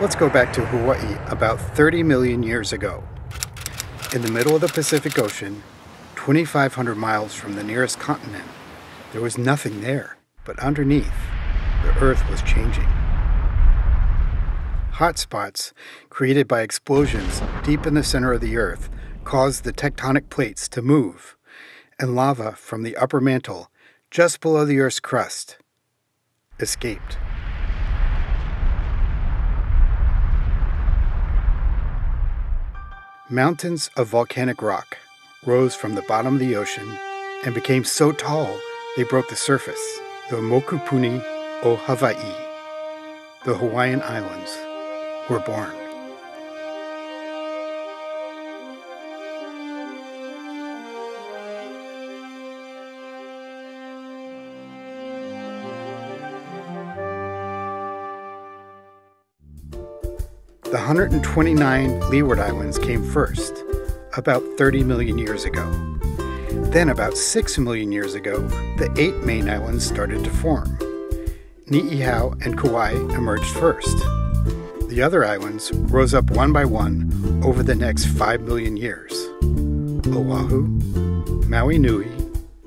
Let's go back to Hawaii about 30 million years ago. In the middle of the Pacific Ocean, 2,500 miles from the nearest continent, there was nothing there, but underneath, the earth was changing. Hotspots created by explosions deep in the center of the earth caused the tectonic plates to move, and lava from the upper mantle, just below the earth's crust, escaped. Mountains of volcanic rock rose from the bottom of the ocean and became so tall they broke the surface. The Mokupuni o Hawaii, the Hawaiian Islands, were born. The 129 Leeward Islands came first, about 30 million years ago. Then about 6 million years ago, the 8 main islands started to form. Ni'ihau and Kauai emerged first. The other islands rose up one by one over the next 5 million years. Oahu, Maui Nui,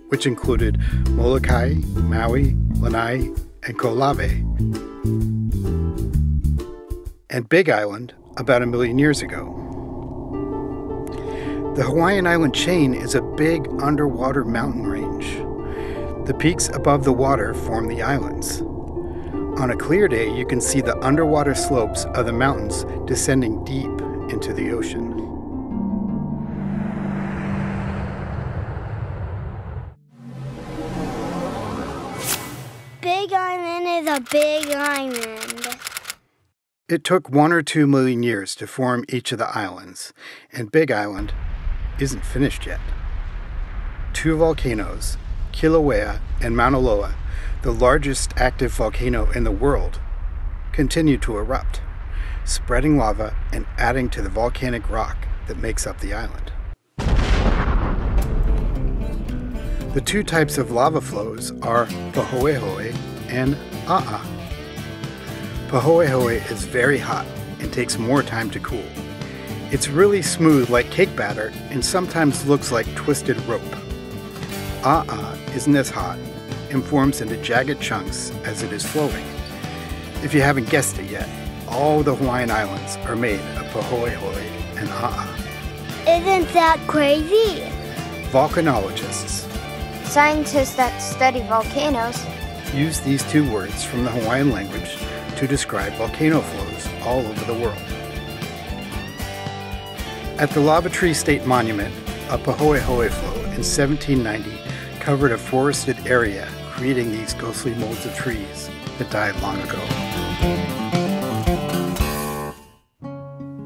which included Molokai, Maui, Lanai, and Kilauea, and Big Island about a million years ago. The Hawaiian island chain is a big underwater mountain range. The peaks above the water form the islands. On a clear day, you can see the underwater slopes of the mountains descending deep into the ocean. Big Island is a big island. It took 1 or 2 million years to form each of the islands, and Big Island isn't finished yet. 2 volcanoes, Kilauea and Mauna Loa, the largest active volcano in the world, continue to erupt, spreading lava and adding to the volcanic rock that makes up the island. The 2 types of lava flows are Pohuehue and ʻAʻA. Pāhoehoe is very hot and takes more time to cool. It's really smooth like cake batter and sometimes looks like twisted rope. ʻAʻā isn't as hot and forms into jagged chunks as it is flowing. If you haven't guessed it yet, all the Hawaiian Islands are made of Pāhoehoe and ʻAʻA. Isn't that crazy? Volcanologists, scientists that study volcanoes, use these 2 words from the Hawaiian language to describe volcano flows all over the world. At the Lava Tree State Monument, a Pāhoehoe flow in 1790 covered a forested area, creating these ghostly molds of trees that died long ago.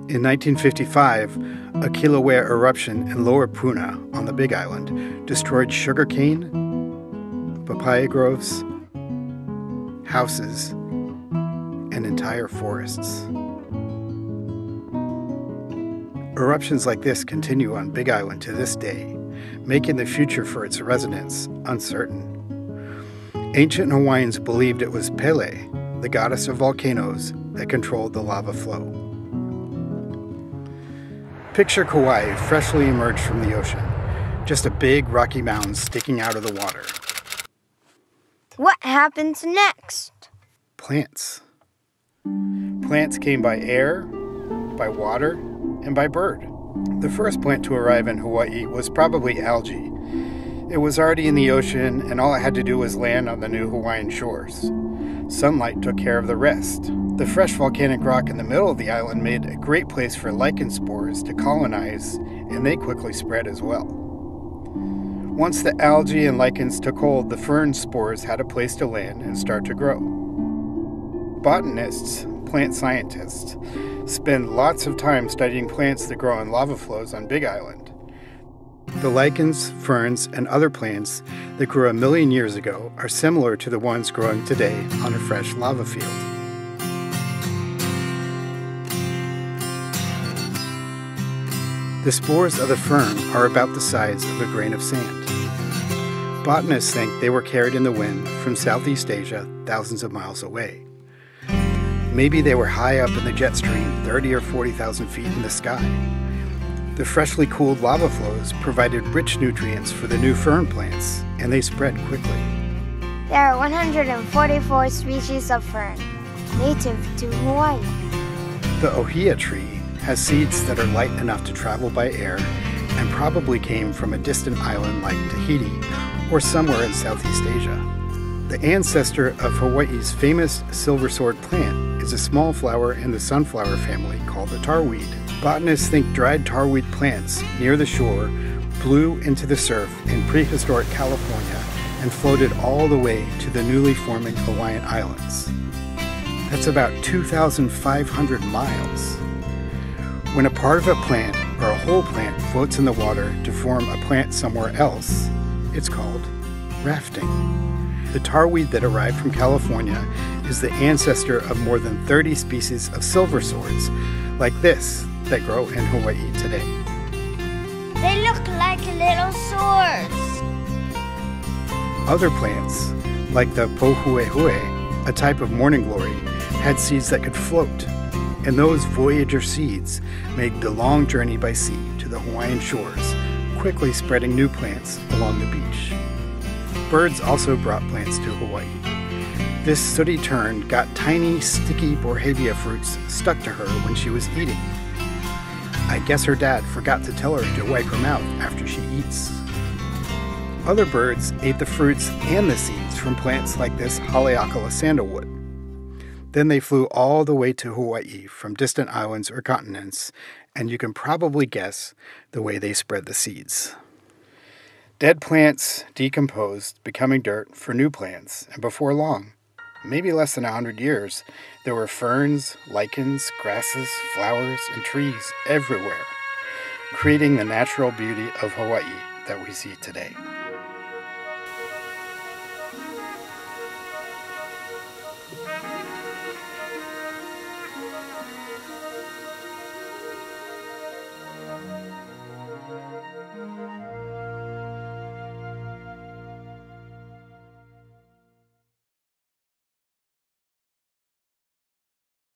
In 1955, a Kilauea eruption in Lower Puna on the Big Island destroyed sugarcane, papaya groves, houses, and entire forests. Eruptions like this continue on Big Island to this day, making the future for its residents uncertain. Ancient Hawaiians believed it was Pele, the goddess of volcanoes, that controlled the lava flow. Picture Kauai freshly emerged from the ocean, just a big rocky mound sticking out of the water. What happens next? Plants. Plants came by air, by water, and by bird. The first plant to arrive in Hawaii was probably algae. It was already in the ocean, and all it had to do was land on the new Hawaiian shores. Sunlight took care of the rest. The fresh volcanic rock in the middle of the island made a great place for lichen spores to colonize, and they quickly spread as well. Once the algae and lichens took hold, the fern spores had a place to land and start to grow. Botanists, plant scientists, spend lots of time studying plants that grow in lava flows on Big Island. The lichens, ferns, and other plants that grew a million years ago are similar to the ones growing today on a fresh lava field. The spores of the fern are about the size of a grain of sand. Botanists think they were carried in the wind from Southeast Asia thousands of miles away. Maybe they were high up in the jet stream 30 or 40,000 feet in the sky. The freshly cooled lava flows provided rich nutrients for the new fern plants, and they spread quickly. There are 144 species of fern, native to Hawaii. The ohia tree has seeds that are light enough to travel by air and probably came from a distant island like Tahiti or somewhere in Southeast Asia. The ancestor of Hawaii's famous silver sword plant is a small flower in the sunflower family called the tarweed. Botanists think dried tarweed plants near the shore blew into the surf in prehistoric California and floated all the way to the newly forming Hawaiian Islands. That's about 2,500 miles. When a part of a plant or a whole plant floats in the water to form a plant somewhere else, it's called rafting. The tarweed that arrived from California is the ancestor of more than 30 species of silver swords, like this, that grow in Hawaii today. They look like little swords. Other plants, like the pohuehue, a type of morning glory, had seeds that could float. And those voyager seeds made the long journey by sea to the Hawaiian shores, quickly spreading new plants along the beach. Birds also brought plants to Hawaii. This sooty tern got tiny, sticky Borhavia fruits stuck to her when she was eating. I guess her dad forgot to tell her to wipe her mouth after she eats. Other birds ate the fruits and the seeds from plants like this Haleakala sandalwood. Then they flew all the way to Hawaii from distant islands or continents, and you can probably guess the way they spread the seeds. Dead plants decomposed, becoming dirt for new plants, and before long, maybe less than 100 years, there were ferns, lichens, grasses, flowers, and trees everywhere, creating the natural beauty of Hawaii that we see today.